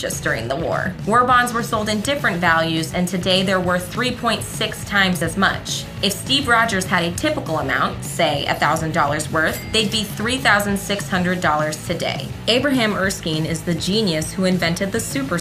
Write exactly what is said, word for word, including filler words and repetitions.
purchased during the war. War bonds were sold in different values, and today they're worth three point six times as much. If Steve Rogers had a typical amount, say one thousand dollars worth, they'd be three thousand six hundred dollars today. Abraham Erskine is the genius who invented the super